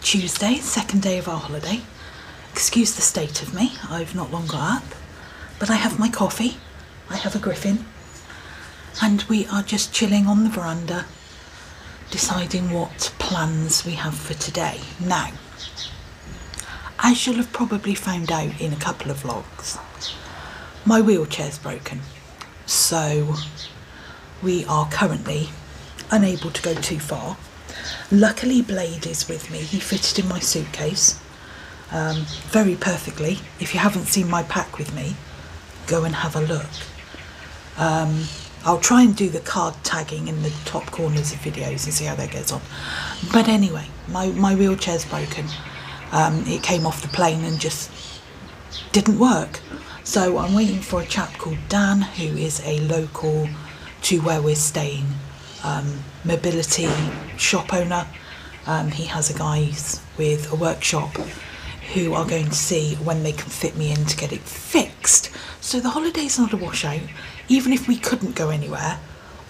Tuesday, second day of our holiday. Excuse the state of me, I've not long got up, but I have my coffee, I have a griffin, and we are just chilling on the veranda, deciding what plans we have for today. Now, as you'll have probably found out in a couple of vlogs, my wheelchair's broken, so we are currently unable to go too far. Luckily Blade is with me. He fitted in my suitcase very perfectly. If you haven't seen my pack with me, go and have a look. I'll try and do the card tagging in the top corners of videos and see how that goes on. But anyway, my wheelchair's broken. It came off the plane and just didn't work. So I'm waiting for a chap called Dan, who is a local to where we're staying. Mobility shop owner. He has a guys with a workshop who are going to see when they can fit me in to get it fixed. So the holiday's not a washout. Even if we couldn't go anywhere,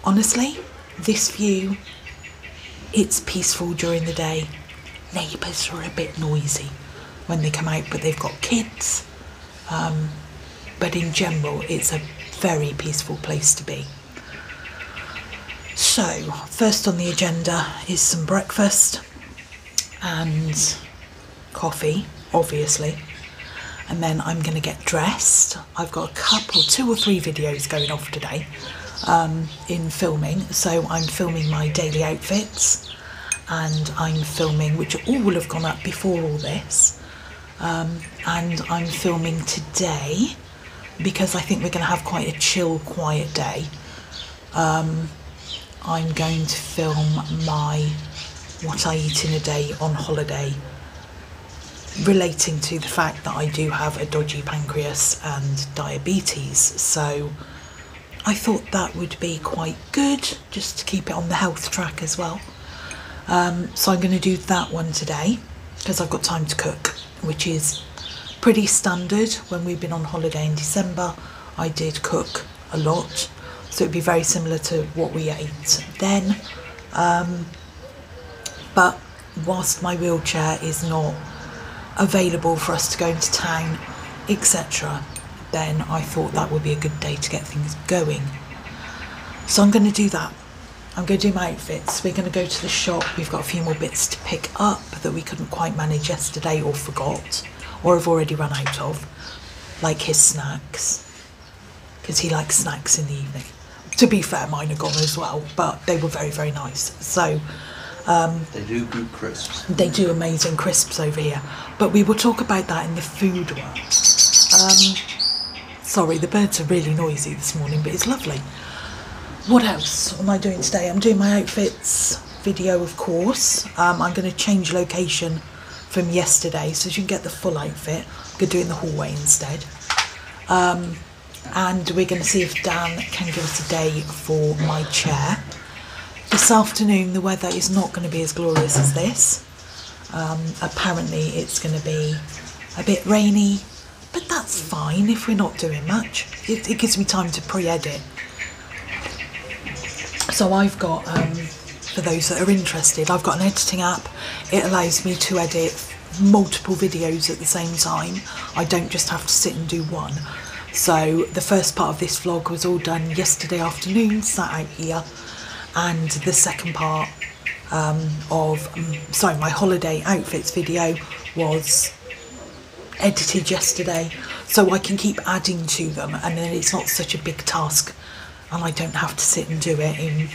honestly, this view, it's peaceful during the day. Neighbours are a bit noisy when they come out, but they've got kids. But in general, it's a very peaceful place to be. So, first on the agenda is some breakfast and coffee, obviously, and then I'm going to get dressed. I've got a couple, 2 or 3 videos going off today in filming, so I'm filming my daily outfits and I'm filming, which all will have gone up before all this, and I'm filming today because I think we're going to have quite a chill, quiet day. I'm going to film my what I eat in a day on holiday, relating to the fact that I do have a dodgy pancreas and diabetes, so I thought that would be quite good just to keep it on the health track as well. So I'm going to do that one today because I've got time to cook, which is pretty standard. When we've been on holiday in December, I did cook a lot. So it'd be very similar to what we ate then, but whilst my wheelchair is not available for us to go into town, etc., then I thought that would be a good day to get things going. So I'm going to do that. I'm going to do my outfits. We're going to go to the shop. We've got a few more bits to pick up that we couldn't quite manage yesterday or forgot or have already run out of, like his snacks, because he likes snacks in the evening. To be fair, mine are gone as well, but they were very, very nice. So they do good crisps. They do amazing crisps over here. But we will talk about that in the food one. Sorry, the birds are really noisy this morning, but it's lovely. What else am I doing today? I'm doing my outfits video, of course. I'm going to change location from yesterday so you can get the full outfit. I'm going to do it in the hallway instead. And we're going to see if Dan can give us a day for my chair. This afternoon the weather is not going to be as glorious as this. Apparently it's going to be a bit rainy, but that's fine if we're not doing much. It gives me time to pre-edit. So I've got, for those that are interested, I've got an editing app. It allows me to edit multiple videos at the same time. I don't just have to sit and do one. So the first part of this vlog was all done yesterday afternoon, sat out here, and the second part my holiday outfits video was edited yesterday, so I can keep adding to them and then it's not such a big task and I don't have to sit and do it in,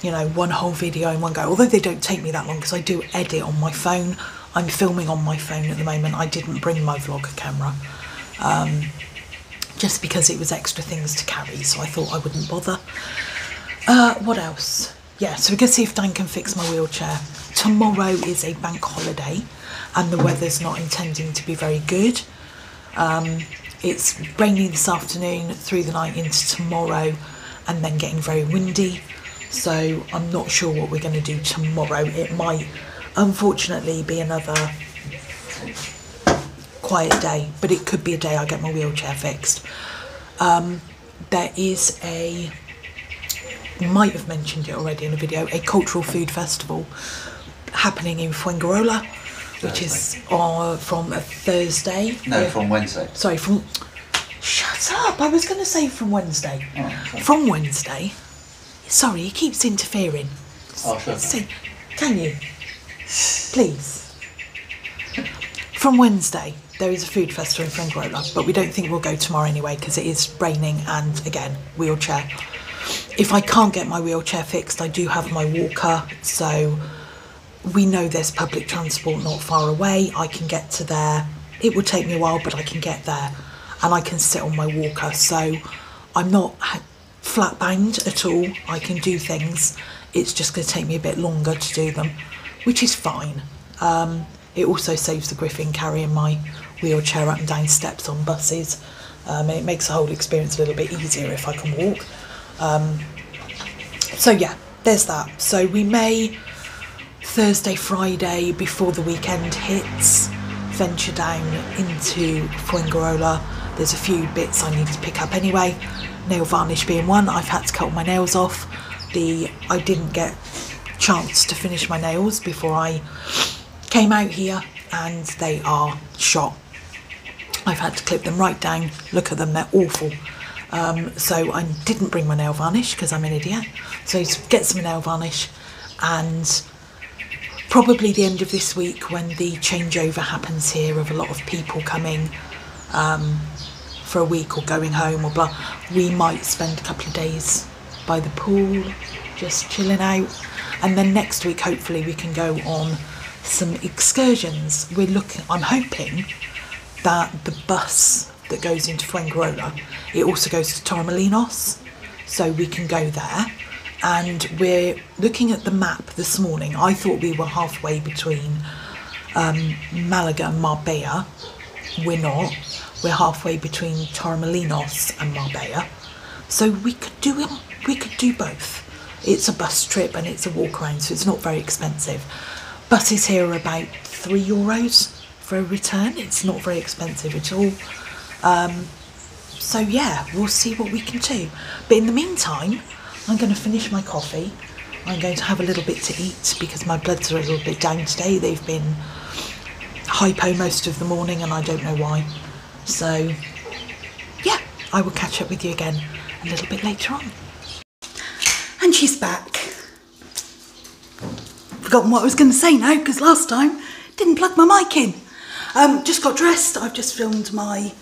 you know, one whole video in one go. Although they don't take me that long because I do edit on my phone. I'm filming on my phone at the moment. I didn't bring my vlog camera just because it was extra things to carry, so I thought I wouldn't bother. What else? Yeah, so we're going to see if Dan can fix my wheelchair. Tomorrow is a bank holiday and the weather's not intending to be very good. It's raining this afternoon through the night into tomorrow and then getting very windy. So I'm not sure what we're going to do tomorrow. It might unfortunately be another quiet day, but it could be a day I get my wheelchair fixed. There is a... might have mentioned it already in a video, a cultural food festival happening in Fuengirola, which is from a Thursday. No, from Wednesday. Sorry, from... Shut up! I was going to say from Wednesday. Oh, okay. From Wednesday. Sorry, he keeps interfering. Oh, sure. See, can you? Please. From Wednesday, there is a food festival in Fuengirola, but we don't think we'll go tomorrow anyway because it is raining and, again, wheelchair. If I can't get my wheelchair fixed, I do have my walker, so we know there's public transport not far away. I can get to there. It will take me a while, but I can get there and I can sit on my walker. So I'm not flat bound at all. I can do things. It's just going to take me a bit longer to do them, which is fine. It also saves the griffin carrying my wheelchair up and down steps on buses. And it makes the whole experience a little bit easier if I can walk. So yeah, there's that. So we may, Thursday, Friday, before the weekend hits, venture down into Fuengirola. There's a few bits I need to pick up anyway, nail varnish being one. I've had to cut my nails off. I didn't get a chance to finish my nails before I came out here and they are shot. I've had to clip them right down, look at them, they're awful. So I didn't bring my nail varnish because I'm an idiot, so get some nail varnish, and probably the end of this week when the changeover happens here of a lot of people coming for a week or going home or blah, we might spend a couple of days by the pool just chilling out, and then next week hopefully we can go on some excursions. I'm hoping that the bus that goes into Fuengirola, it also goes to Torremolinos, so we can go there. And we're looking at the map this morning. I thought we were halfway between Malaga and Marbella. We're not. We're halfway between Torremolinos and Marbella. So we could do both. It's a bus trip and it's a walk around, so it's not very expensive. Buses here are about €3 for a return. It's not very expensive at all. So yeah, we'll see what we can do, but in the meantime I'm going to finish my coffee. I'm going to have a little bit to eat because my bloods are a little bit down today. They've been hypo most of the morning and I don't know why, so yeah, I will catch up with you again a little bit later on. And she's back. Forgotten what I was going to say now because last time didn't plug my mic in. Just got dressed. I've just filmed my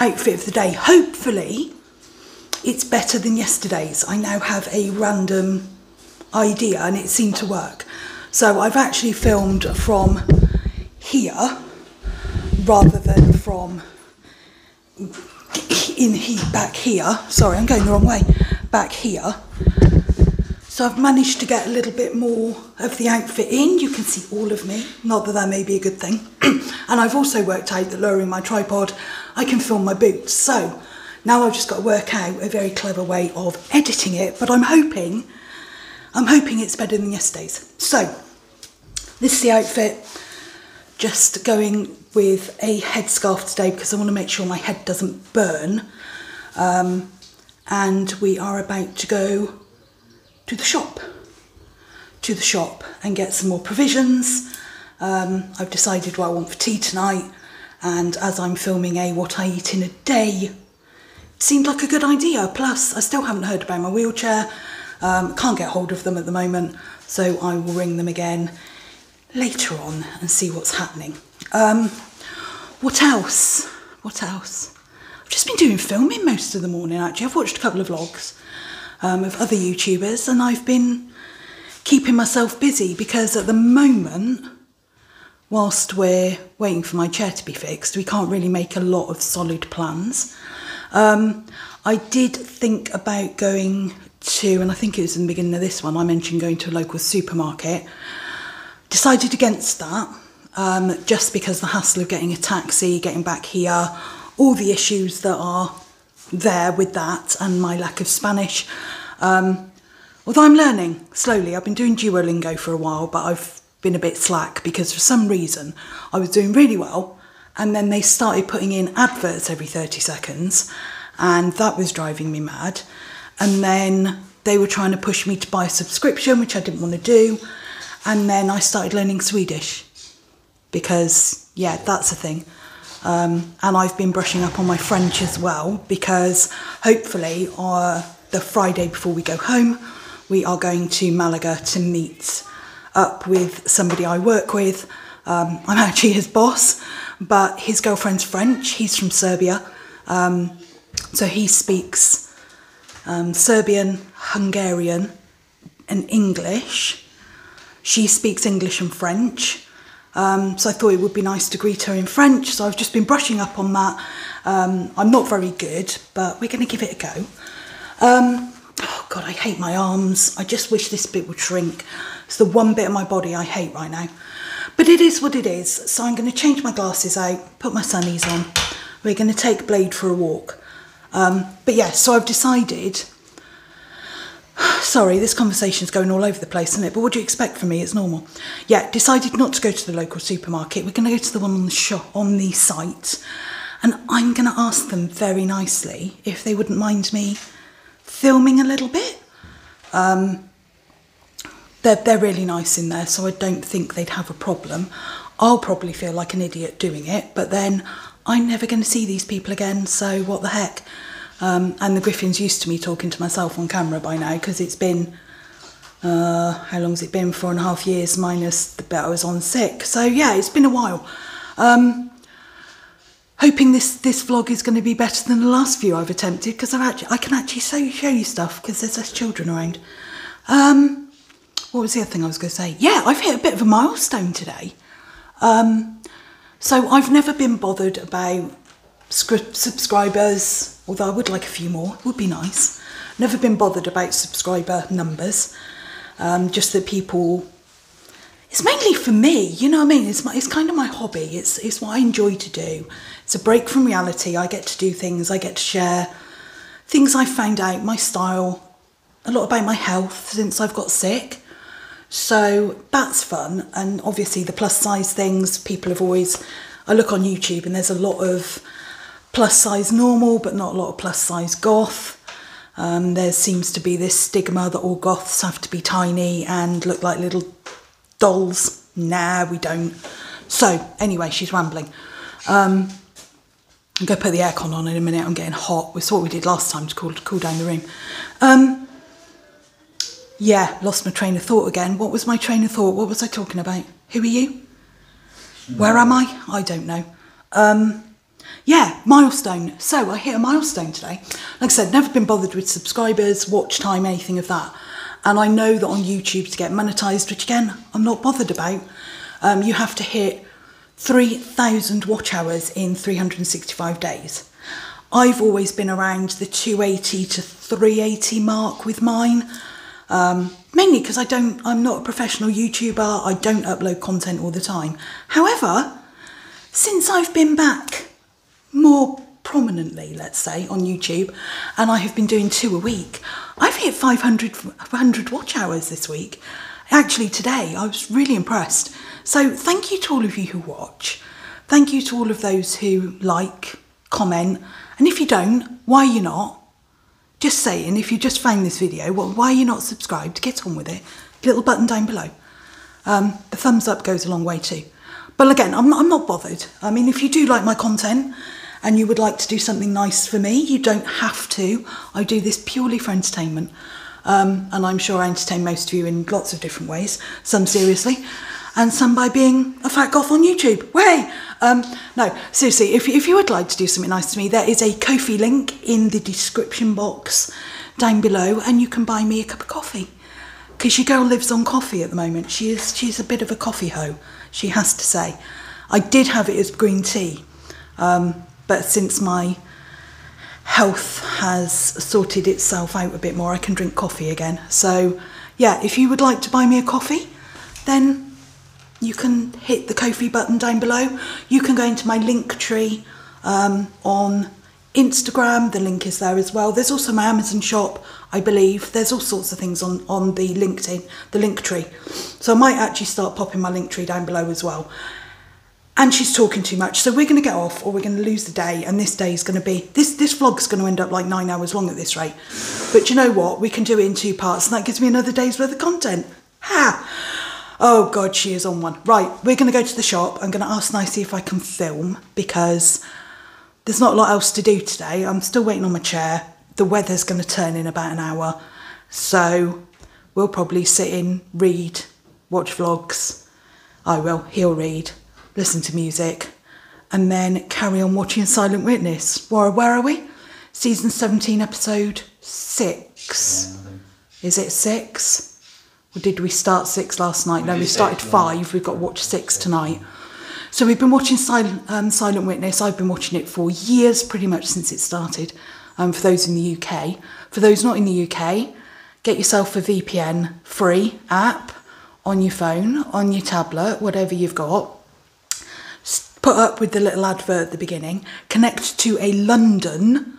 outfit of the day. Hopefully it's better than yesterday's. I now have a random idea and it seemed to work. So I've actually filmed from here rather than from in here, back here. Sorry, I'm going the wrong way. Back here. So I've managed to get a little bit more of the outfit in. You can see all of me, not that that may be a good thing. And I've also worked out that lowering my tripod, I can film my boots. So now I've just got to work out a very clever way of editing it, but I'm hoping it's better than yesterday's. So this is the outfit, just going with a headscarf today because I want to make sure my head doesn't burn. And we are about to go to the shop and get some more provisions. I've decided what I want for tea tonight, and as I'm filming a what I eat in a day, it seemed like a good idea. Plus I still haven't heard about my wheelchair, can't get hold of them at the moment, so I will ring them again later on and see what's happening. What else? I've just been doing filming most of the morning actually. I've watched a couple of vlogs of other YouTubers, and I've been keeping myself busy because at the moment, whilst we're waiting for my chair to be fixed, we can't really make a lot of solid plans. I did think about going to, and I think it was in the beginning of this one, I mentioned going to a local supermarket. Decided against that, just because the hassle of getting a taxi, getting back here, all the issues that are there with that, and my lack of Spanish. Although I'm learning slowly. I've been doing Duolingo for a while, but I've been a bit slack because for some reason I was doing really well, and then they started putting in adverts every 30 seconds, and that was driving me mad. And then they were trying to push me to buy a subscription, which I didn't want to do. And then I started learning Swedish because, yeah, that's a thing. And I've been brushing up on my French as well, because hopefully the Friday before we go home, we are going to Malaga to meet up with somebody I work with. I'm actually his boss, but his girlfriend's French. He's from Serbia. So he speaks Serbian, Hungarian and English. She speaks English and French. So I thought it would be nice to greet her in French. So I've just been brushing up on that. I'm not very good, but we're going to give it a go. Oh God, I hate my arms. I just wish this bit would shrink. It's the one bit of my body I hate right now. But it is what it is. So I'm going to change my glasses out, put my sunnies on. We're going to take Blade for a walk. But yeah, so I've decided... Sorry, this conversation's going all over the place, isn't it? But what do you expect from me? It's normal. Yeah, decided not to go to the local supermarket. We're going to go to the one on the shop, on the site. And I'm going to ask them very nicely if they wouldn't mind me filming a little bit. They're really nice in there, so I don't think they'd have a problem. I'll probably feel like an idiot doing it, but then I'm never going to see these people again, so what the heck? And the Griffin's used to me talking to myself on camera by now, because it's been, how long's it been? 4.5 years minus the bit I was on sick. So yeah, it's been a while. Hoping this vlog is going to be better than the last few I've attempted, because I can actually show you stuff, because there's less children around. What was the other thing I was going to say? Yeah, I've hit a bit of a milestone today. So I've never been bothered about subscribers. Although I would like a few more, it would be nice. Never been bothered about subscriber numbers, just that people, it's mainly for me, you know what I mean? It's kind of my hobby, it's what I enjoy to do. It's a break from reality, I get to do things, I get to share things I found out, my style, a lot about my health since I've got sick. So that's fun, and obviously the plus size things, people have always, I look on YouTube and there's a lot of plus size normal, but not a lot of plus size goth. There seems to be this stigma that all goths have to be tiny and look like little dolls. Nah, we don't. So anyway, she's rambling. I'm going to put the aircon on in a minute. I'm getting hot. We saw what we did last time to cool down the room. Yeah, lost my train of thought again. What was my train of thought? What was I talking about? Who are you? Where am I? I don't know. Yeah, milestone. So I hit a milestone today. Like I said, never been bothered with subscribers, watch time, anything of that. And I know that on YouTube to get monetized, which again, I'm not bothered about, you have to hit 3,000 watch hours in 365 days. I've always been around the 280 to 380 mark with mine, mainly because I'm not a professional YouTuber, I don't upload content all the time. However, since I've been back more prominently, let's say, on YouTube, and I have been doing 2 a week, I've hit 500 watch hours this week. Actually today, I was really impressed. So thank you to all of you who watch. Thank you to all of those who like, comment, and if you don't, why are you not? Just saying, if you just found this video, well, why are you not subscribed? Get on with it. Little button down below. The thumbs up goes a long way too. But again, I'm not bothered. I mean, if you do like my content and you would like to do something nice for me, you don't have to. I do this purely for entertainment. And I'm sure I entertain most of you in lots of different ways, some seriously, and some by being a fat goth on YouTube. Way! No, seriously, if you would like to do something nice to me, there is a Ko-fi link in the description box down below, and you can buy me a cup of coffee. Because your girl lives on coffee at the moment. She's a bit of a coffee hoe, she has to say. I did have it as green tea, but since my health has sorted itself out a bit more, I can drink coffee again. So yeah, if you would like to buy me a coffee, then you can hit the Ko-fi button down below. You can go into my Linktree on Instagram, the link is there as well. There's also my Amazon shop, I believe. There's all sorts of things on the Linktree. So I might actually start popping my Linktree down below as well. And she's talking too much, so we're going to get off or we're going to lose the day, and this day is going to be... This vlog's going to end up like 9 hours long at this rate. But you know what? We can do it in 2 parts, and that gives me another day's worth of content. Ha! Oh, God, she is on one. Right, we're going to go to the shop. I'm going to ask Nicey if I can film, because there's not a lot else to do today. I'm still waiting on my chair. The weather's going to turn in about an hour, so we'll probably sit in, read, watch vlogs. I will. He'll read. Listen to music, and then carry on watching Silent Witness. Where are we? Season 17, episode 6. Yeah, is it 6? Or did we start 6 last night? No, we started 5. We've got to watch 6 tonight. So we've been watching Silent Witness. I've been watching it for years, pretty much since it started, for those in the UK. For those not in the UK, get yourself a VPN free app on your phone, on your tablet, whatever you've got. Put up with the little advert at the beginning, connect to a London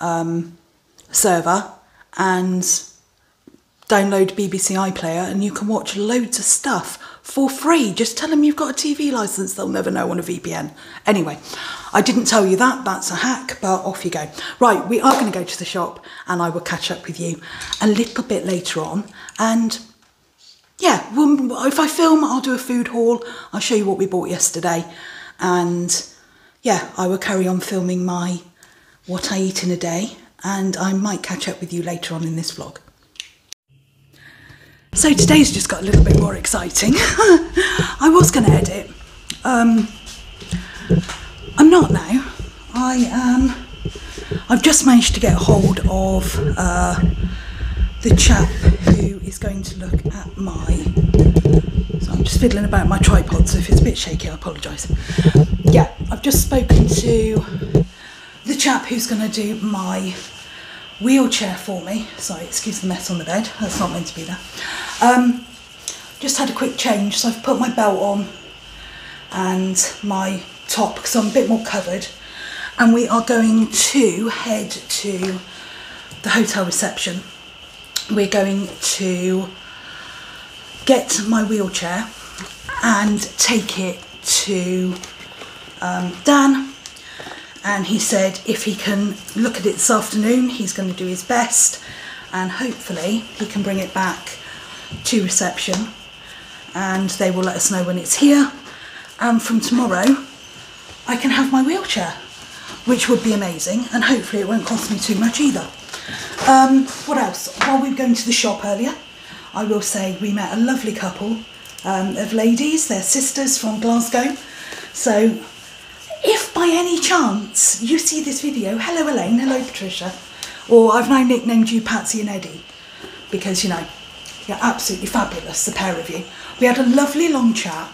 server and download BBC iPlayer, and you can watch loads of stuff for free. Just tell them you've got a TV licence, they'll never know on a VPN. Anyway, I didn't tell you that, that's a hack, but off you go. Right, we are going to go to the shop and I will catch up with you a little bit later on, and yeah, well, if I film, I'll do a food haul, I'll show you what we bought yesterday. And yeah, I will carry on filming my what I eat in a day, and I might catch up with you later on in this vlog. So today's just got a little bit more exciting. I was going to edit. I'm not now. I've just managed to get hold of the chap who is going to look at my... So I'm just fiddling about my tripod, so if it's a bit shaky, I apologise. Yeah, I've just spoken to the chap who's going to do my wheelchair for me. Sorry, excuse the mess on the bed. That's not meant to be there. Just had a quick change, so I've put my belt on and my top, because I'm a bit more covered. And we are going to head to the hotel reception. We're going to get my wheelchair and take it to Dan, and he said if he can look at it this afternoon, he's going to do his best, and hopefully he can bring it back to reception and they will let us know when it's here, and from tomorrow I can have my wheelchair, which would be amazing, and hopefully it won't cost me too much either. What else? While we were going to the shop earlier, I will say we met a lovely couple of ladies. They're sisters from Glasgow. So if by any chance you see this video, hello Elaine, hello Patricia. Or I've now nicknamed you Patsy and Eddie, because, you know, you're absolutely fabulous, the pair of you. We had a lovely long chat,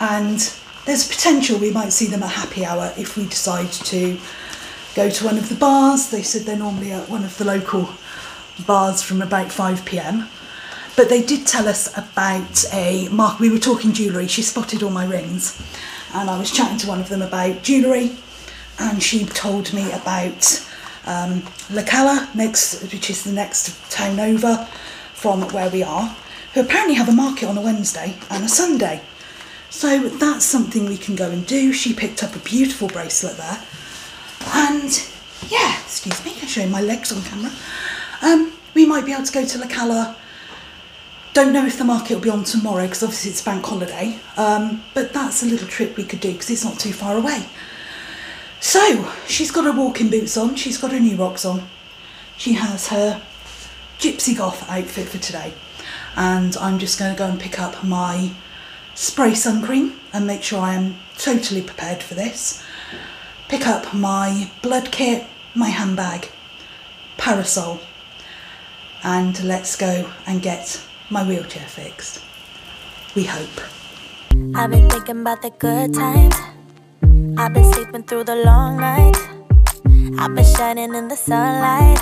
and there's potential we might see them at happy hour if we decide to go to one of the bars. They said they're normally at one of the local bars from about 5 p.m. But they did tell us about a mark. We were talking jewellery. She spotted all my rings, and I was chatting to one of them about jewellery, and she told me about La Cala, which is the next town over from where we are, who apparently have a market on a Wednesday and a Sunday. So that's something we can go and do. She picked up a beautiful bracelet there. And yeah, excuse me, I'm showing my legs on camera. We might be able to go to La Cala. Don't know if the market will be on tomorrow because obviously it's bank holiday, but that's a little trip we could do because it's not too far away. So she's got her walking boots on, she's got her new rocks on, she has her gypsy goth outfit for today, and I'm just going to go and pick up my spray sun cream and make sure I am totally prepared for this. Pick up my blood kit, my handbag, parasol, and let's go and get my wheelchair fixed. We hope. I've been thinking about the good times. I've been sleeping through the long nights. I've been shining in the sunlight.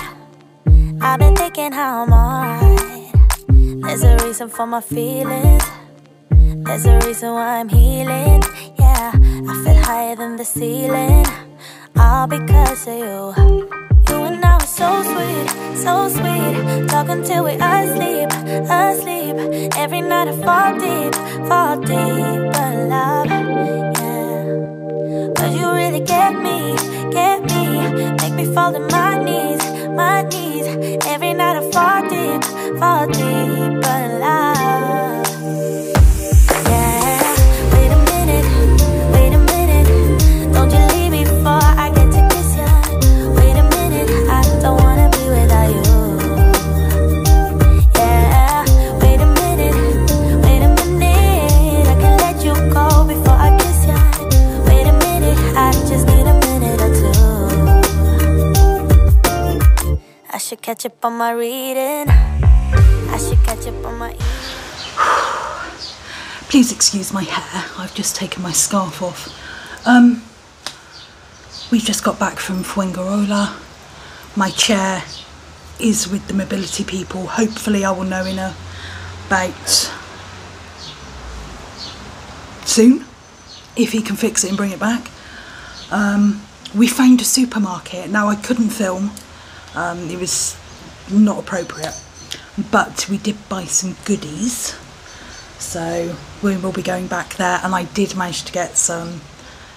I've been thinking how I'm alright. There's a reason for my feelings. There's a reason why I'm healing. Yeah, I feel higher than the ceiling. All because of you. You and I were so sweet, so sweet. Talk until we're asleep, asleep. Every night I fall deep, but love, yeah. But you really get me. Make me fall to my knees, my knees. Every night I fall deep, but love. Catch up on my reading. I should catch up on my. Please excuse my hair. I've just taken my scarf off. We've just got back from Fuengirola. My chair is with the mobility people. Hopefully I will know in about soon if he can fix it and bring it back. We found a supermarket. Now I couldn't film. It was not appropriate, but we did buy some goodies, so we will be going back there. And I did manage to get some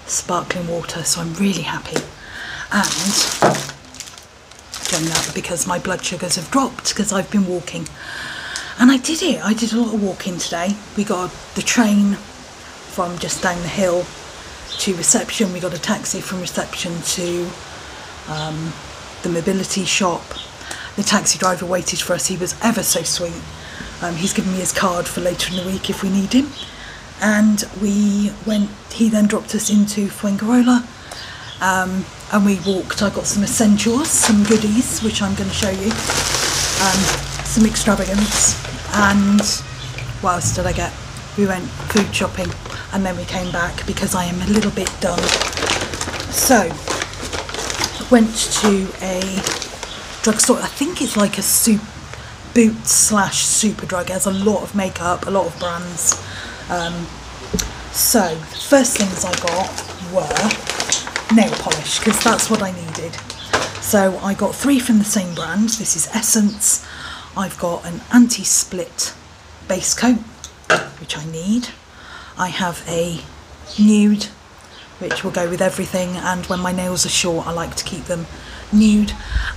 sparkling water, so I'm really happy. And done that because my blood sugars have dropped because I've been walking, and I did it. I did a lot of walking today. We got the train from just down the hill to reception. We got a taxi from reception to the mobility shop. The taxi driver waited for us. He was ever so sweet. He's given me his card for later in the week if we need him. And we went, he then dropped us into Fuengirola, and we walked. I got some essentials, some goodies, which I'm going to show you, some extravagance, and what else did I get? We went food shopping and then we came back because I am a little bit done. So went to a drugstore. I think it's like a Boots/Superdrug. It has a lot of makeup, a lot of brands. So the first things I got were nail polish because that's what I needed. So I got three from the same brand. This is Essence. I've got an anti-split base coat, which I need. I have a nude, which will go with everything, and when my nails are short I like to keep them nude.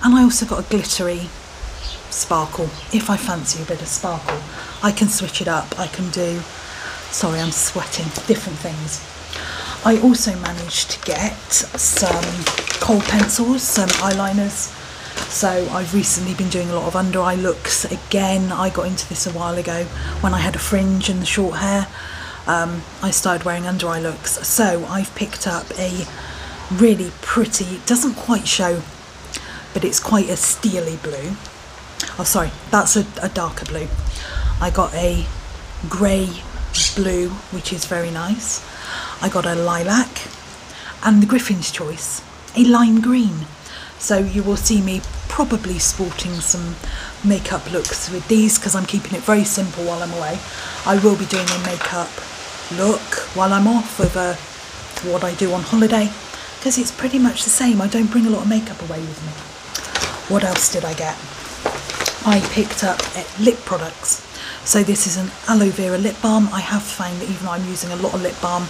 And I also got a glittery sparkle if I fancy a bit of sparkle. I can switch it up, I can do, sorry I'm sweating, different things. I also managed to get some Kohl pencils, some eyeliners. So I've recently been doing a lot of under eye looks again. I got into this a while ago when I had a fringe and the short hair. I started wearing under eye looks, so I've picked up a really pretty, it doesn't quite show, but it's quite a steely blue. Oh sorry, that's a darker blue. I got a grey blue, which is very nice. I got a lilac and the Griffin's Choice. a lime green. So you will see me probably sporting some makeup looks with these because I'm keeping it very simple while I'm away. I will be doing a makeup look while I'm off over what I do on holiday because it's pretty much the same. I don't bring a lot of makeup away with me. What else did I get? I picked up lip products. So this is an aloe vera lip balm. I have found that even though I'm using a lot of lip balm,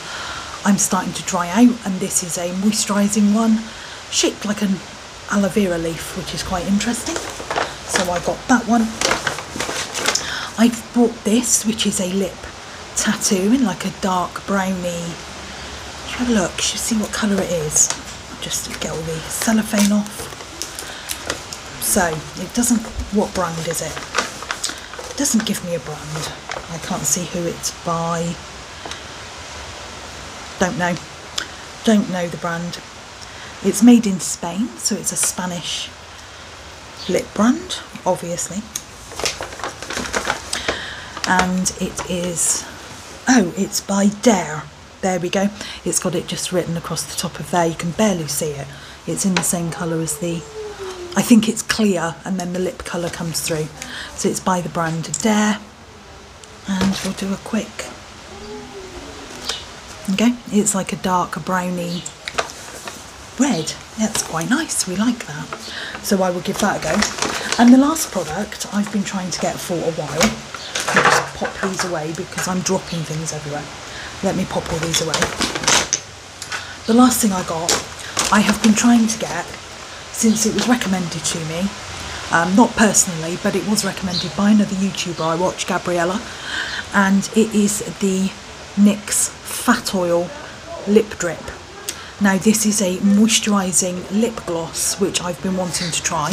I'm starting to dry out, and this is a moisturising one shaped like an aloe vera leaf, which is quite interesting. So I got that one. I've bought this, which is a lip tattoo in like a dark brownie. Have a look, you see what colour it is. Just to get all the cellophane off. So it doesn't, what brand is it? It doesn't give me a brand. I can't see who it's by. Don't know the brand. It's made in Spain, so it's a Spanish lip brand, obviously. And it is, oh, it's by Dare. There we go. It's got it just written across the top of there. You can barely see it. It's in the same colour as the, I think it's clear, and then the lip colour comes through. So it's by the brand Dare, and we'll do a quick. Okay, it's like a dark browny red. That's quite nice, we like that. So I will give that a go. And the last product I've been trying to get for a while, I'll just pop these away because I'm dropping things everywhere. Let me pop all these away. The last thing I got, I have been trying to get since it was recommended to me, not personally, but it was recommended by another YouTuber I watch, Gabriella, and it is the NYX Fat Oil Lip Drip. Now this is a moisturising lip gloss which I've been wanting to try,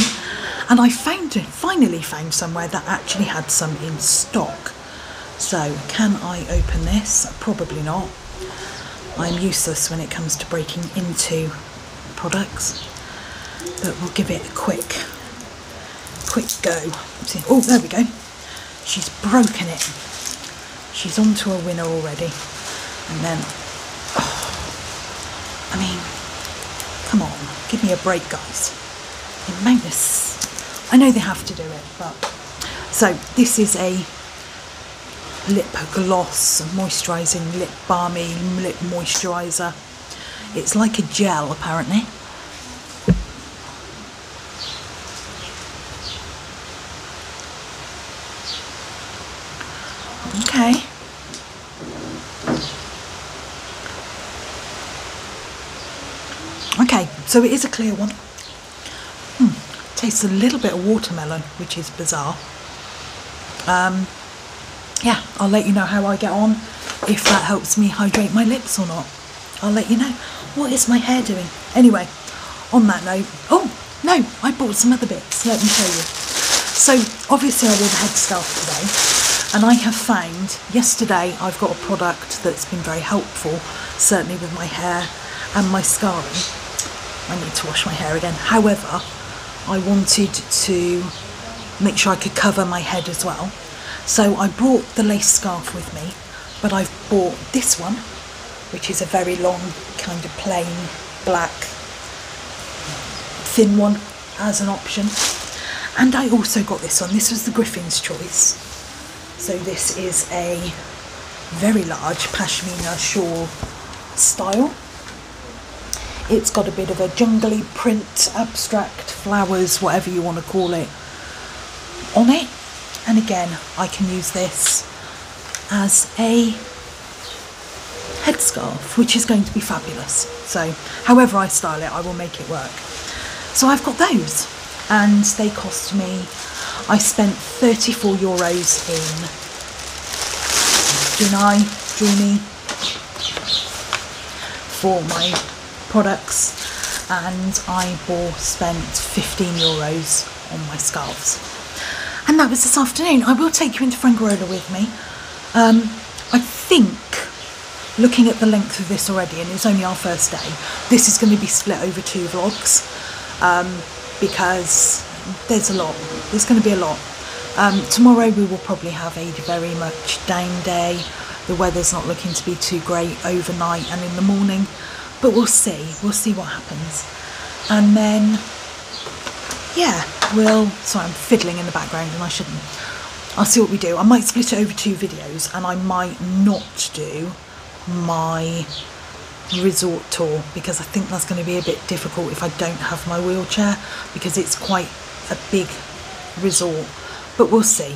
and I finally found somewhere that actually had some in stock. So can I open this? Probably not. I'm useless when it comes to breaking into products. But we'll give it a quick go. Oh, there we go. She's broken it. She's onto a winner already. And then, oh, I mean, come on, give me a break, guys. I know they have to do it, but so this is a lip gloss, moisturising lip balmy lip moisturiser. It's like a gel, apparently. Okay. Okay, so it is a clear one. Tastes a little bit of watermelon, which is bizarre. Yeah, I'll let you know how I get on, if that helps me hydrate my lips or not. I'll let you know. What is my hair doing? Anyway, on that note, oh no, I bought some other bits. Let me show you. So obviously I wore the headscarf today. And I have found, yesterday, I've got a product that's been very helpful, certainly with my hair and my scarring. I need to wash my hair again. However, I wanted to make sure I could cover my head as well. So I brought the lace scarf with me, but I've bought this one, which is a very long, kind of plain, black, thin one as an option. And I also got this one. This was the Griffin's Choice. So this is a very large pashmina shawl style. It's got a bit of a jungly print, abstract, flowers, whatever you want to call it, on it. And again, I can use this as a headscarf, which is going to be fabulous. So however I style it, I will make it work. So I've got those, and they cost me, I spent €34 in June for my products, and I spent €15 on my scarves. And that was this afternoon. I will take you into Fuengirola with me. I think, looking at the length of this already, and it's only our first day, this is going to be split over two vlogs because there's a lot. There's going to be a lot. Tomorrow we will probably have a very much down day. The weather's not looking to be too great overnight and in the morning, but we'll see. We'll see what happens. And then, yeah, we'll... Sorry, I'm fiddling in the background and I shouldn't. I'll see what we do. I might split it over two videos and I might not do my resort tour because I think that's going to be a bit difficult if I don't have my wheelchair, because it's quite a big resort, but we'll see.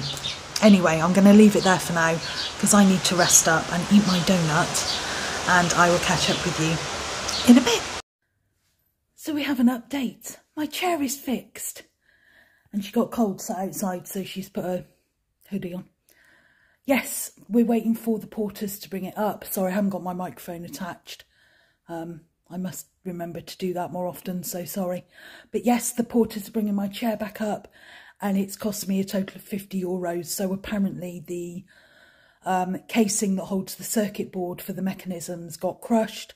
Anyway, I'm going to leave it there for now because I need to rest up and eat my donut, and I will catch up with you in a bit. So we have an update. My chair is fixed and she got cold sat outside, so she's put a hoodie on. Yes, we're waiting for the porters to bring it up. Sorry, I haven't got my microphone attached. I must remember to do that more often, so sorry. But yes, the porters are bringing my chair back up and it's cost me a total of €50. So apparently the casing that holds the circuit board for the mechanisms got crushed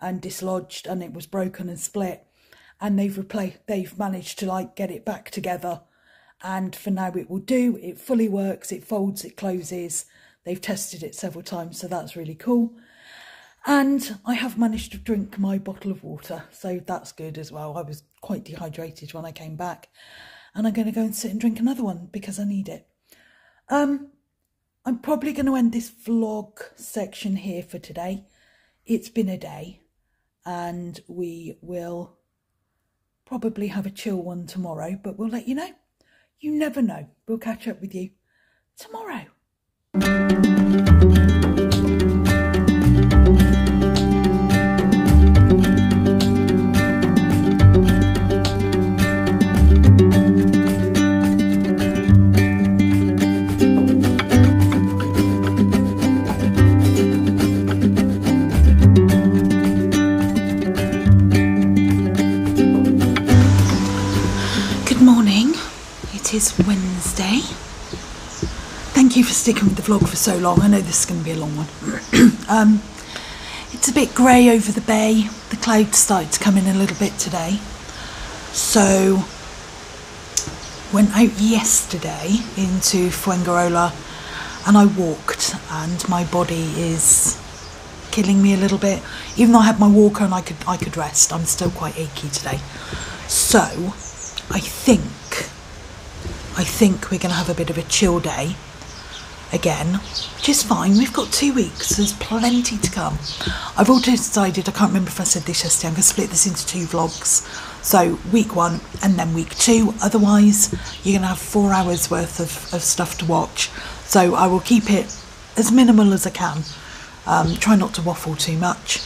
and dislodged and it was broken and split, and they've managed to like get it back together, and for now it will do. It fully works, it folds, it closes. They've tested it several times, so that's really cool. And I have managed to drink my bottle of water, so that's good as well. I was quite dehydrated when I came back. And I'm going to go and sit and drink another one because I need it. I'm probably going to end this vlog section here for today. It's been a day and we will probably have a chill one tomorrow, but we'll let you know. You never know. We'll catch up with you tomorrow. Is Wednesday. Thank you for sticking with the vlog for so long. I know this is going to be a long one. It's a bit grey over the bay. The clouds started to come in a little bit today. So went out yesterday into Fuengirola and I walked, and my body is killing me a little bit. Even though I had my walker and I could rest, I'm still quite achy today. So I think we're going to have a bit of a chill day again, which is fine. We've got 2 weeks, so there's plenty to come. I've also decided, I can't remember if I said this yesterday, I'm going to split this into two vlogs. So week one and then week two. Otherwise, you're going to have 4 hours worth of stuff to watch. So I will keep it as minimal as I can. Try not to waffle too much.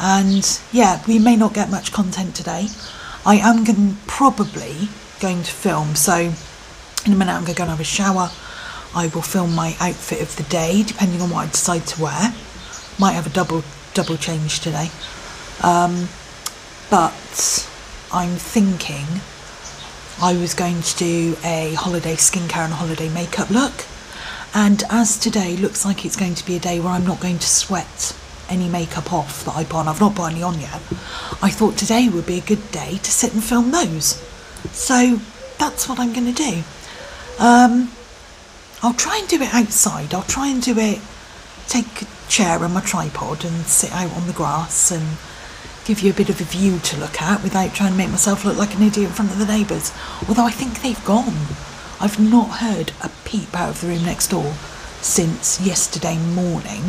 And yeah, we may not get much content today. I am probably going to film. So in a minute I'm going to go and have a shower. I will film my outfit of the day depending on what I decide to wear. Might have a double change today. But I'm thinking I was going to do a holiday skincare and holiday makeup look. And as today looks like it's going to be a day where I'm not going to sweat any makeup off that I put on. I've not put any on yet. I thought today would be a good day to sit and film those. So that's what I'm going to do. I'll try and do it outside. I'll try and do it, take a chair and my tripod and sit out on the grass and give you a bit of a view to look at without trying to make myself look like an idiot in front of the neighbours. Although I think they've gone. I've not heard a peep out of the room next door since yesterday morning,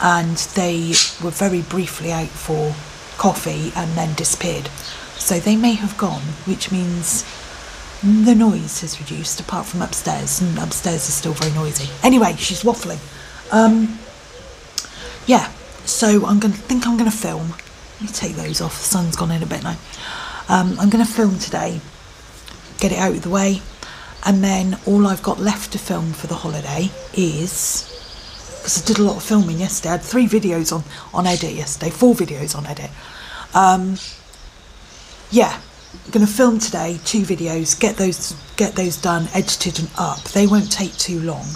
and they were very briefly out for coffee and then disappeared. So they may have gone, which means the noise has reduced, apart from upstairs, and upstairs is still very noisy. Anyway, she's waffling. Yeah, so I'm going to film. Let me take those off, the sun's gone in a bit now. I'm going to film today, get it out of the way, and then all I've got left to film for the holiday is, because I did a lot of filming yesterday, I had 3 videos on edit yesterday, 4 videos on edit. Yeah, I'm going to film today 2 videos, get those done, edited and up. They won't take too long.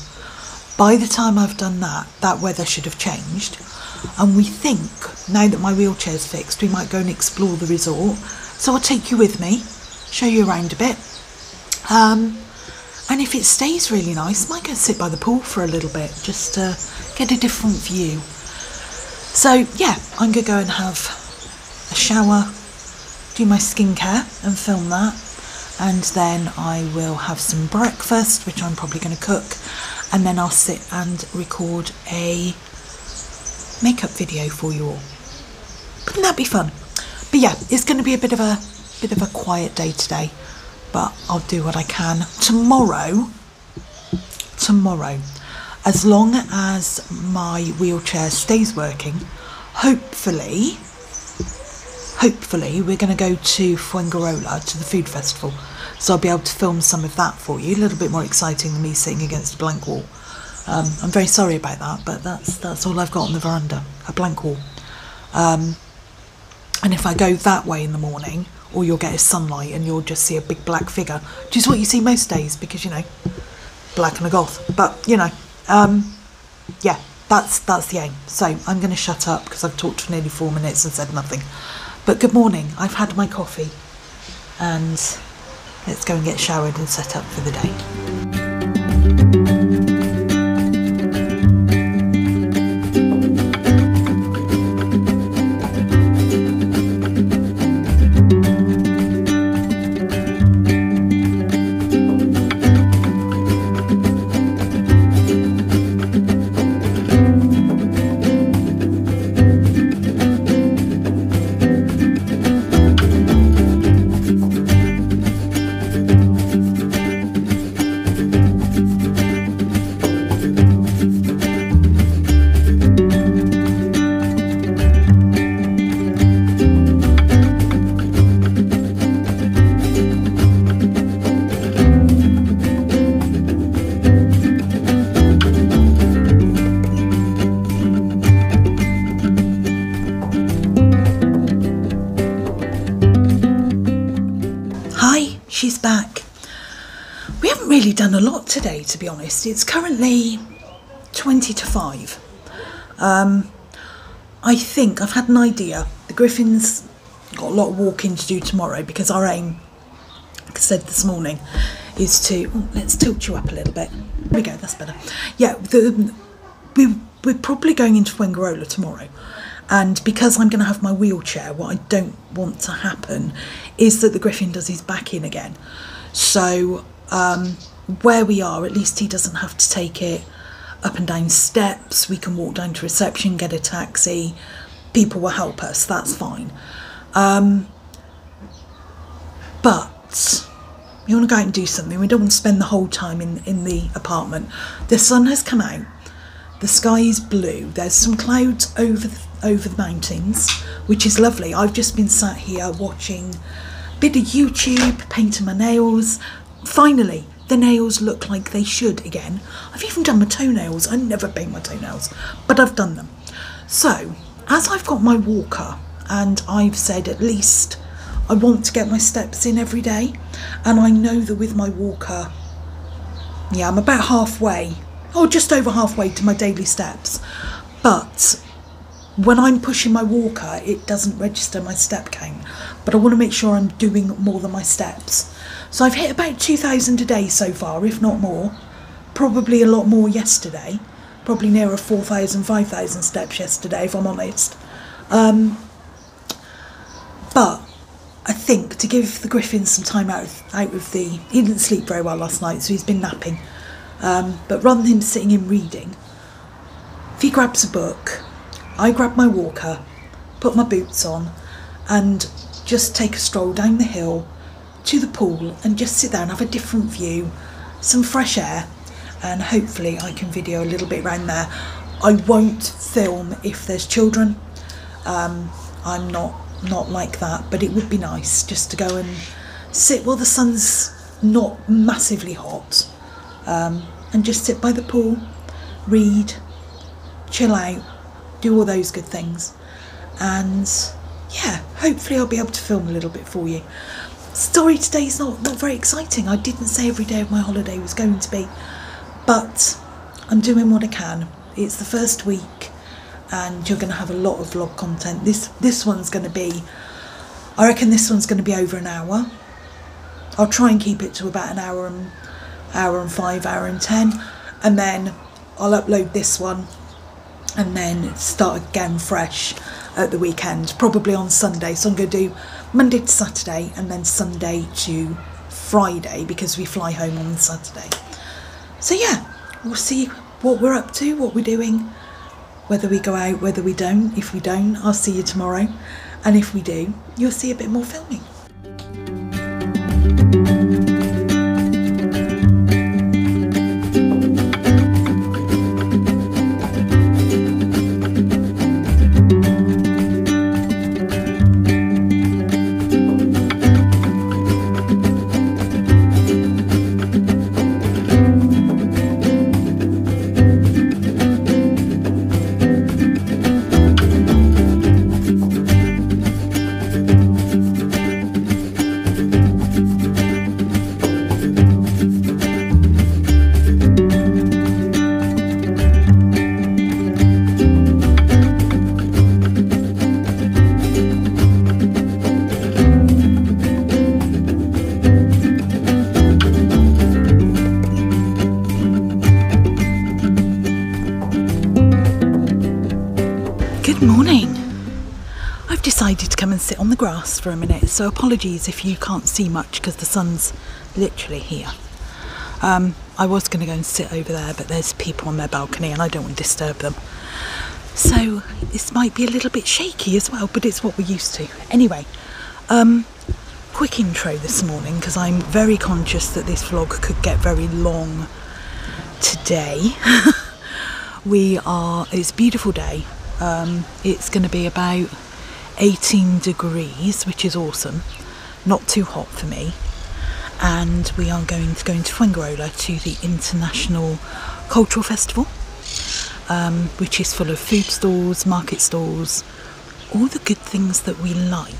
By the time I've done that, that weather should have changed. And we think, now that my wheelchair's fixed, we might go and explore the resort. So I'll take you with me, show you around a bit. And if it stays really nice, I might go sit by the pool for a little bit, just to get a different view. So yeah, I'm going to go and have a shower, do my skincare and film that, and then I will have some breakfast, which I'm probably going to cook, and then I'll sit and record a makeup video for you all. Wouldn't that be fun? But yeah, it's going to be a bit of a quiet day today, but I'll do what I can. Tomorrow, as long as my wheelchair stays working, hopefully we're going to go to Fuengirola, to the food festival, so I'll be able to film some of that for you. A little bit more exciting than me sitting against a blank wall. I'm very sorry about that, but that's all I've got on the veranda, a blank wall. And if I go that way in the morning, all you'll get is sunlight and you'll just see a big black figure, which is what you see most days, because, you know, black and a goth. But, you know, yeah, that's the aim. So I'm going to shut up because I've talked for nearly 4 minutes and said nothing. But good morning. I've had my coffee and let's go and get showered and set up for the day. Done a lot today, to be honest. It's currently 20 to 5. I think I've had an idea. The Griffin's got a lot of walking to do tomorrow, because our aim, like I said this morning, is to let's tilt you up a little bit. There we go, that's better. Yeah, we're probably going into Fuengirola tomorrow, and because I'm going to have my wheelchair, what I don't want to happen is that the Griffin does his back in again. So where we are, at least he doesn't have to take it up and down steps. We can walk down to reception, get a taxi, people will help us, that's fine. But we want to go out and do something. We don't want to spend the whole time in the apartment. The sun has come out, the sky is blue, there's some clouds over the mountains, which is lovely. I've just been sat here watching a bit of YouTube, painting my nails. Finally, the nails look like they should again. I've even done my toenails. I never paint my toenails, but I've done them. So, as I've got my walker, and I've said at least I want to get my steps in every day, and I know that with my walker, yeah, I'm about halfway, or just over halfway to my daily steps. But when I'm pushing my walker, it doesn't register my step count. But I want to make sure I'm doing more than my steps. So I've hit about 2,000 a day so far, if not more. Probably a lot more yesterday. Probably nearer 4,000, 5,000 steps yesterday, if I'm honest. But I think to give the Griffin some time out of the... He didn't sleep very well last night, so he's been napping. But rather than him sitting in reading, if he grabs a book, I grab my walker, put my boots on, and just take a stroll down the hill to the pool and just sit there and have a different view, some fresh air, and hopefully I can video a little bit around there. I won't film if there's children. I'm not like that, but it would be nice just to go and sit while the sun's not massively hot, and just sit by the pool, read, chill out, do all those good things. And yeah, hopefully I'll be able to film a little bit for you. Story today's not very exciting. I didn't say every day of my holiday was going to be, but I'm doing what I can. It's the first week and you're going to have a lot of vlog content. This one's going to be, I reckon this one's going to be over an hour. I'll try and keep it to about an hour and 5, hour and 10, and then I'll upload this one and then start again fresh at the weekend, probably on Sunday. So I'm going to do Monday to Saturday, and then Sunday to Friday, because we fly home on Saturday. So yeah, we'll see what we're up to, what we're doing, whether we go out, whether we don't. If we don't, I'll see you tomorrow, and if we do, you'll see a bit more filming. Sit on the grass for a minute, so apologies if you can't see much because the sun's literally here. I was going to go and sit over there, but there's people on their balcony and I don't want to disturb them, so this might be a little bit shaky as well, but it's what we're used to anyway. Quick intro this morning, because I'm very conscious that this vlog could get very long today. It's a beautiful day. It's going to be about 18 degrees, which is awesome, not too hot for me, and we are going to go into Fuengirola to the International Cultural Festival, which is full of food stalls, market stalls, all the good things that we like.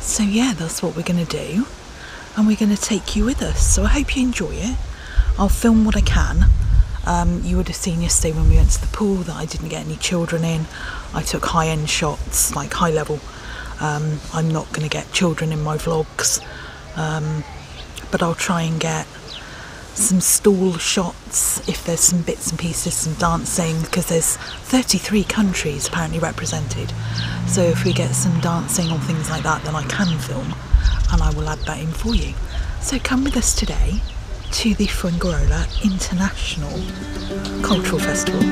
So yeah, that's what we're going to do, and we're going to take you with us, so I hope you enjoy it. I'll film what I can. You would have seen yesterday when we went to the pool that I didn't get any children in. I took high-end shots, like high level. I'm not going to get children in my vlogs, but I'll try and get some stall shots if there's some bits and pieces, some dancing, because there's 33 countries apparently represented. So if we get some dancing or things like that, then I can film and I will add that in for you. So come with us today to the Fuengirola International Cultural Festival.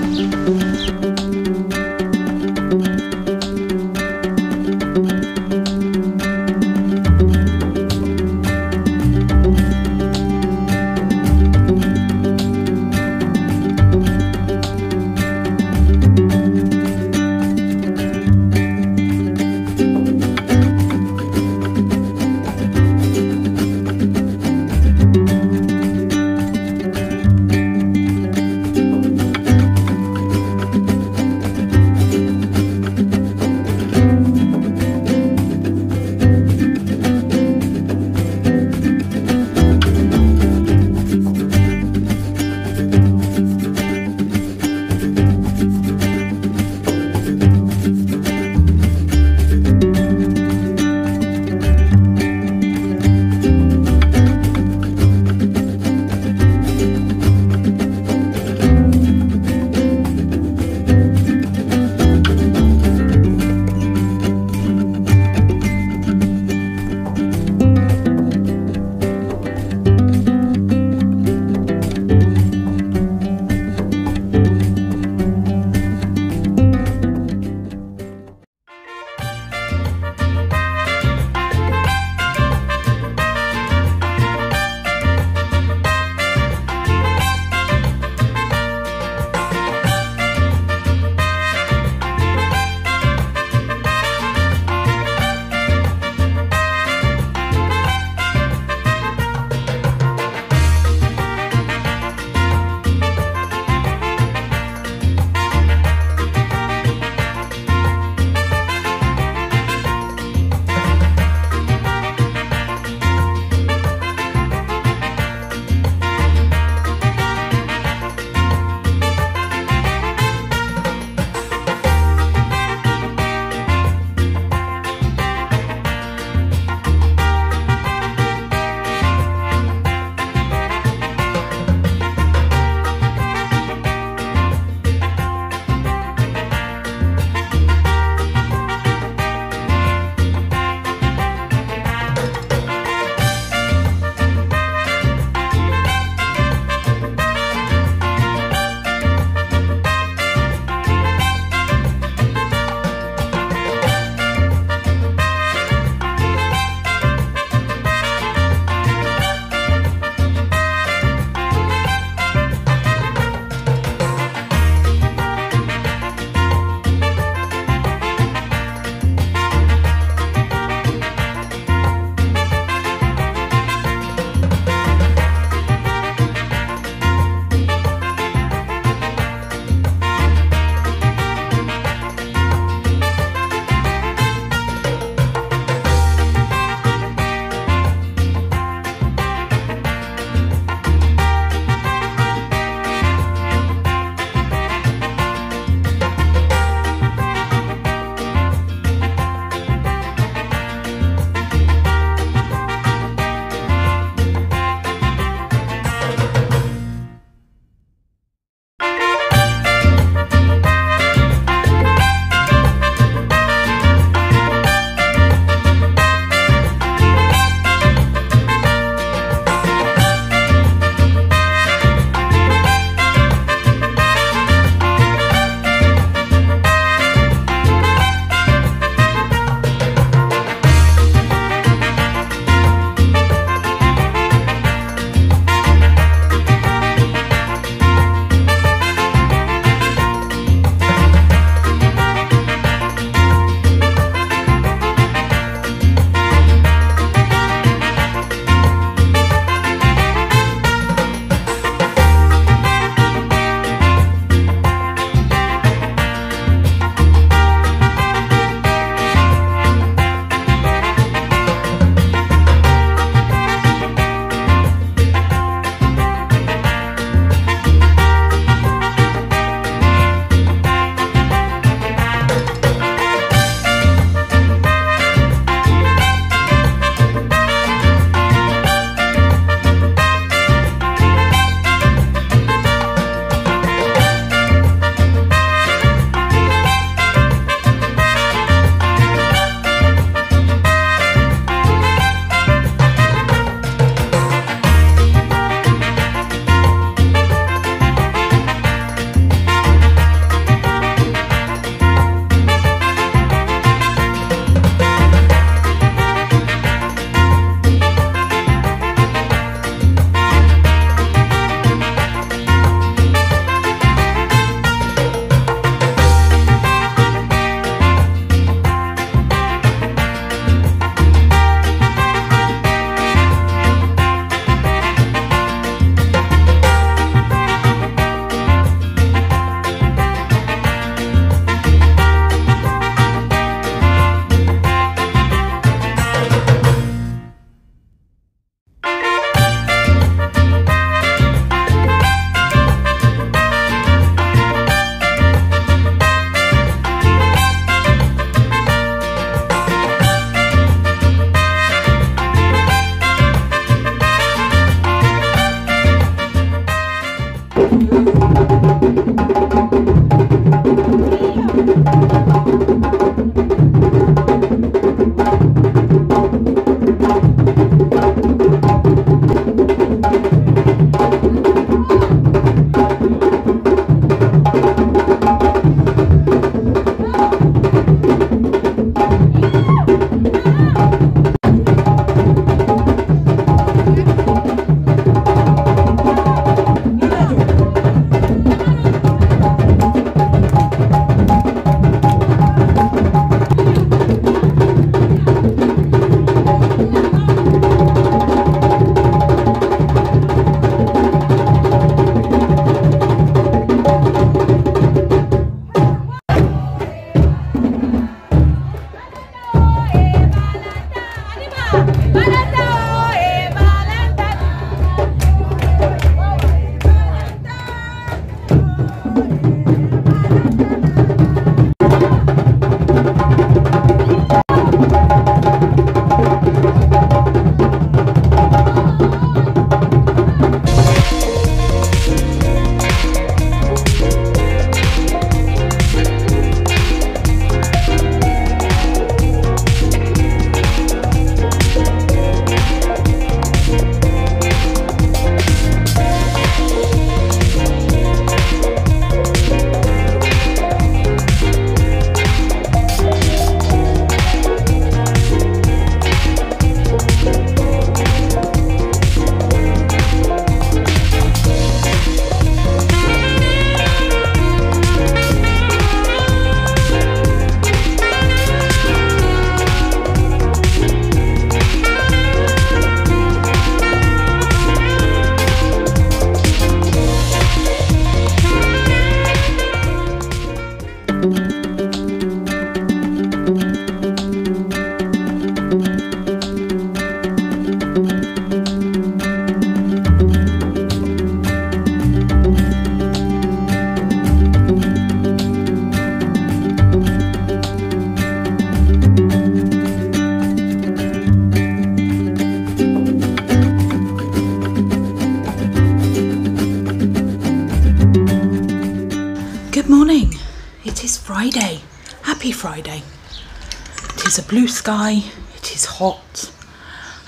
Blue sky, it is hot,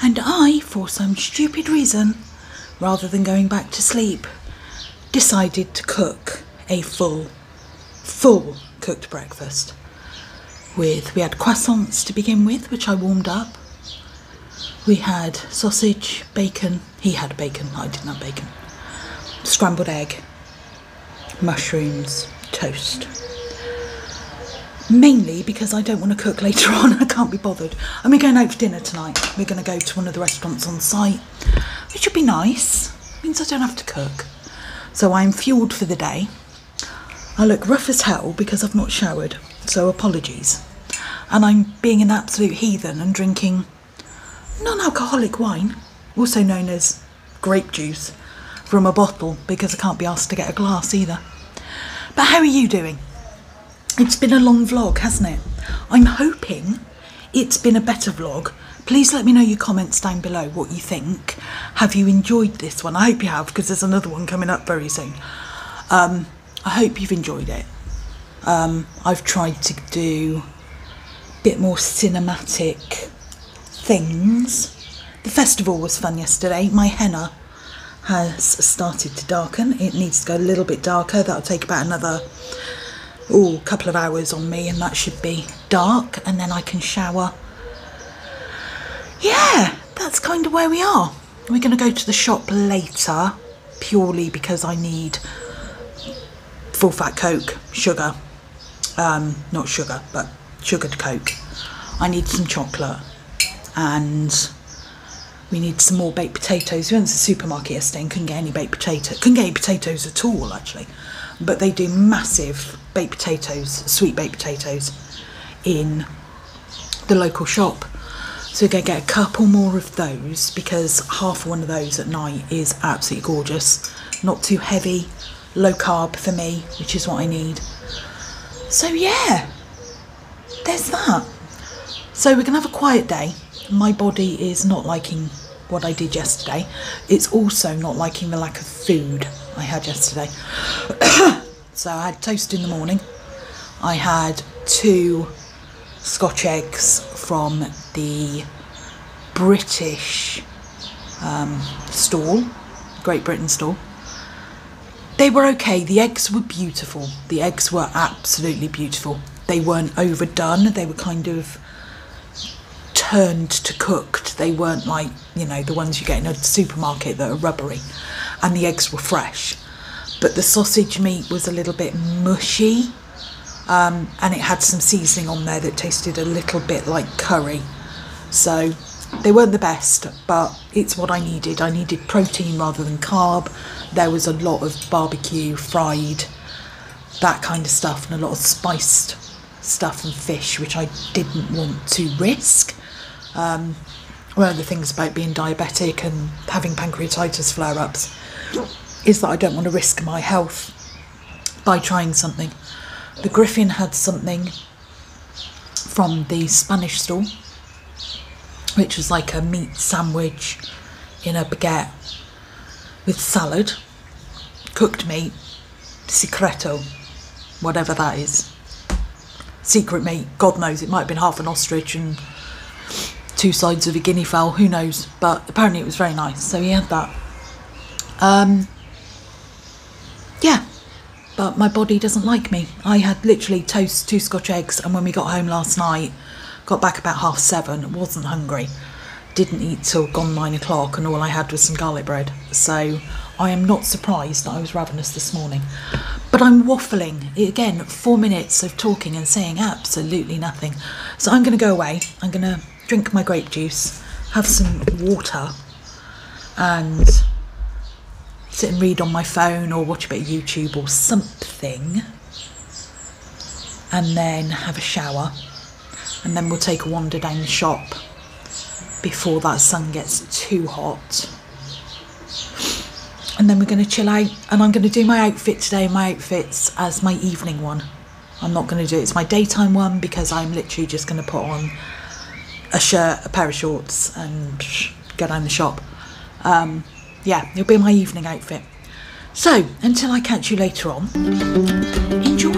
and I, for some stupid reason, rather than going back to sleep, decided to cook a full cooked breakfast. We had croissants to begin with, which I warmed up. We had sausage, bacon, he had bacon, I didn't have bacon, scrambled egg, mushrooms, toast. Mainly because I don't want to cook later on, I can't be bothered. And we're going out for dinner tonight. We're going to go to one of the restaurants on site, which would be nice. It means I don't have to cook. So I'm fueled for the day. I look rough as hell because I've not showered, so apologies. And I'm being an absolute heathen and drinking non-alcoholic wine, also known as grape juice, from a bottle because I can't be asked to get a glass either. But how are you doing? It's been a long vlog, hasn't it? I'm hoping it's been a better vlog. Please let me know your comments down below what you think. Have you enjoyed this one? I hope you have, because there's another one coming up very soon. I hope you've enjoyed it. I've tried to do a bit more cinematic things. The festival was fun yesterday. My henna has started to darken. It needs to go a little bit darker. That'll take about another... ooh, couple of hours on me, and that should be dark, and then I can shower. Yeah, that's kind of where we are. We're going to go to the shop later, purely because I need full fat Coke, sugar, not sugar, but sugared Coke. I need some chocolate, and we need some more baked potatoes. We went to the supermarket yesterday and couldn't get any baked potatoes. Couldn't get any potatoes at all, actually. But they do massive baked potatoes, sweet baked potatoes, in the local shop. So we're going to get a couple more of those, because half one of those at night is absolutely gorgeous. Not too heavy, low carb for me, which is what I need. So yeah, there's that. So we're going to have a quiet day. My body is not liking what I did yesterday. It's also not liking the lack of food I had yesterday. So I had toast in the morning. I had 2 Scotch eggs from the British stall, Great Britain stall. They were okay. The eggs were beautiful. The eggs were absolutely beautiful. They weren't overdone. They were kind of turned to cooked. They weren't like, you know, the ones you get in a supermarket that are rubbery. And the eggs were fresh, but the sausage meat was a little bit mushy, and it had some seasoning on there that tasted a little bit like curry. So they weren't the best, but it's what I needed. I needed protein rather than carb. There was a lot of barbecue, fried, that kind of stuff, and a lot of spiced stuff and fish, which I didn't want to risk. one of the things about being diabetic and having pancreatitis flare-ups is that I don't want to risk my health by trying something. The Griffin had something from the Spanish store, which was like a meat sandwich in a baguette with salad, cooked meat, secreto, whatever that is, secret meat, God knows, it might have been half an ostrich and two sides of a guinea fowl, who knows, but apparently it was very nice, so he had that. Yeah, but my body doesn't like me. I had literally toast, 2 scotch eggs, and when we got home last night, got back about 7:30, wasn't hungry, didn't eat till gone 9 o'clock, and all I had was some garlic bread, so I am not surprised that I was ravenous this morning. But I'm waffling, again, 4 minutes of talking and saying absolutely nothing. So I'm going to go away, I'm going to drink my grape juice, have some water, and sit and read on my phone or watch a bit of YouTube or something, and then have a shower, and then we'll take a wander down the shop before that sun gets too hot. And then we're going to chill out, and I'm going to do my outfit today. My outfit's as my evening one. I'm not going to do it as my daytime one because I'm literally just going to put on a shirt, a pair of shorts, and go down the shop. Yeah, it'll be my evening outfit. So, until I catch you later on, enjoy.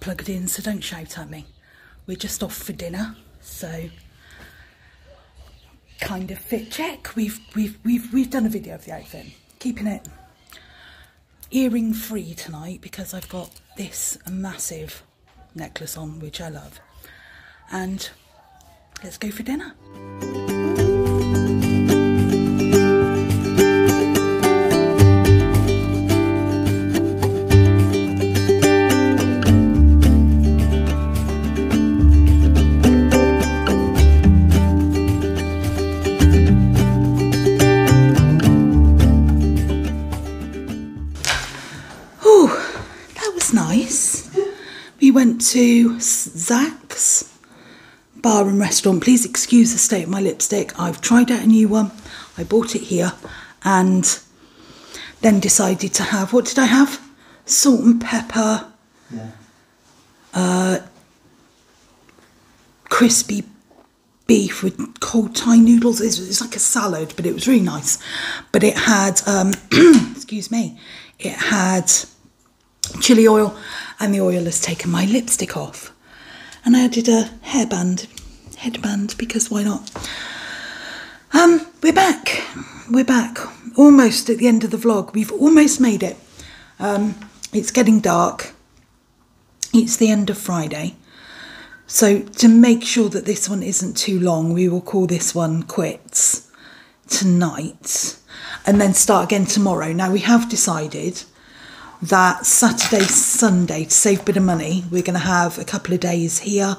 Plugged in, so don't shout at me. We're just off for dinner, so kind of fit check. We've done a video of the outfit, keeping it earring free tonight because I've got this massive necklace on, which I love, and let's go for dinner. Went to Zach's Bar and Restaurant. Please excuse the state of my lipstick. I've tried out a new one. I bought it here and then decided to have, what did I have? Salt and pepper, yeah. Crispy beef with cold Thai noodles. It's like a salad, but it was really nice. But it had, excuse me, it had chili oil, and the oil has taken my lipstick off. And I added a headband, because why not? We're back. Almost at the end of the vlog. We've almost made it. It's getting dark. It's the end of Friday. So to make sure that this one isn't too long, we will call this one quits tonight. And then start again tomorrow. Now we have decided that Saturday, Sunday, to save a bit of money, we're going to have a couple of days here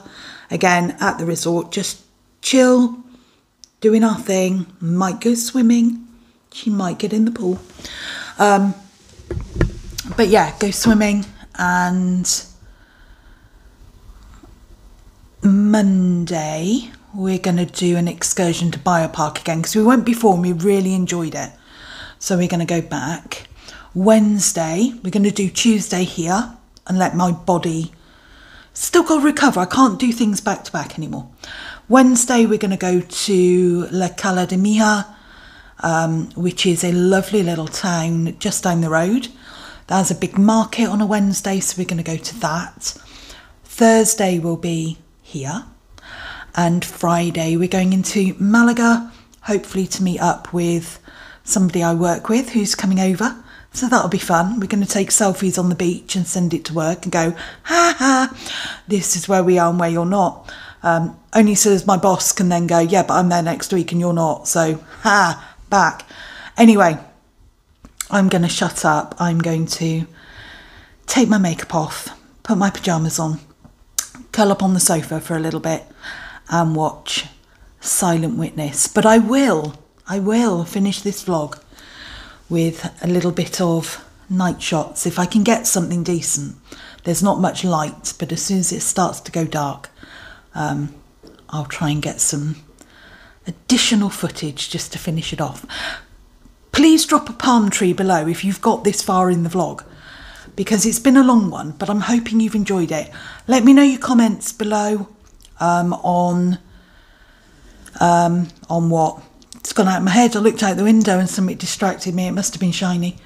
again at the resort, just chill, doing our thing. Might go swimming, she might get in the pool, but yeah, go swimming. And Monday we're going to do an excursion to Biopark again because we went before and we really enjoyed it. So we're going to go back. Wednesday, we're going to do Tuesday here and let my body... Still got to recover. I can't do things back to back anymore. Wednesday, we're going to go to La Cala de Mija, which is a lovely little town just down the road. There's a big market on a Wednesday, so we're going to go to that. Thursday will be here. And Friday, we're going into Malaga, hopefully to meet up with somebody I work with who's coming over. So that'll be fun. We're going to take selfies on the beach and send it to work and go, ha ha, this is where we are and where you're not. Only so as my boss can then go, yeah, but I'm there next week and you're not. So, ha, back. Anyway, I'm going to shut up. I'm going to take my makeup off, put my pyjamas on, curl up on the sofa for a little bit and watch Silent Witness. But I will finish this vlog with a little bit of night shots if I can get something decent. There's not much light, but as soon as it starts to go dark, I'll try and get some additional footage just to finish it off. Please drop a palm tree below if you've got this far in the vlog, because it's been a long one, but I'm hoping you've enjoyed it. Let me know your comments below on what? It's gone out of my head. I looked out the window and something distracted me. It must have been shiny.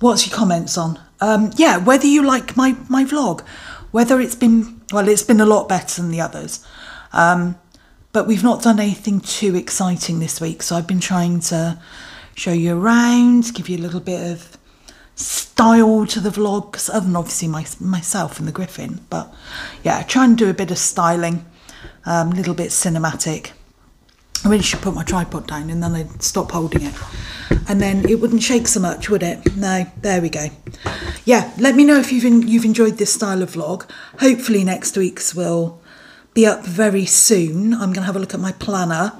What's your comments on? Yeah, whether you like my vlog, whether it's been, well, it's been a lot better than the others. But we've not done anything too exciting this week. So I've been trying to show you around, give you a little bit of style to the vlogs, other than obviously myself and the Griffin. But yeah, try and do a bit of styling, a little bit cinematic. I really should put my tripod down and then I'd stop holding it. And then it wouldn't shake so much, would it? No, there we go. Yeah, let me know if you've enjoyed this style of vlog. Hopefully next week's will be up very soon. I'm going to have a look at my planner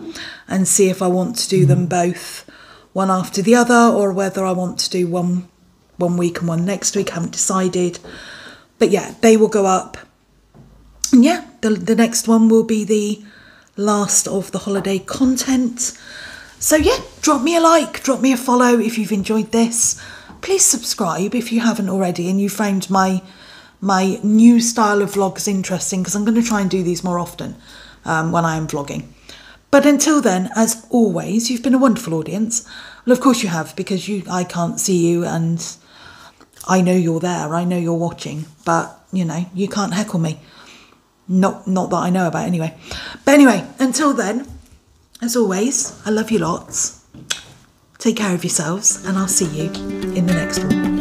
and see if I want to do them both one after the other or whether I want to do one week and one next week. I haven't decided. But yeah, they will go up. And yeah, the next one will be the last of the holiday content. So yeah, drop me a like, drop me a follow if you've enjoyed this. Please subscribe if you haven't already and you found my new style of vlogs interesting, because I'm going to try and do these more often when I am vlogging. But until then, as always, you've been a wonderful audience. Well, of course you have, because I can't see you and I know you're there, I know you're watching, but you know, you can't heckle me. Not that I know about anyway. But anyway, until then, as always, I love you lots. Take care of yourselves and I'll see you in the next one.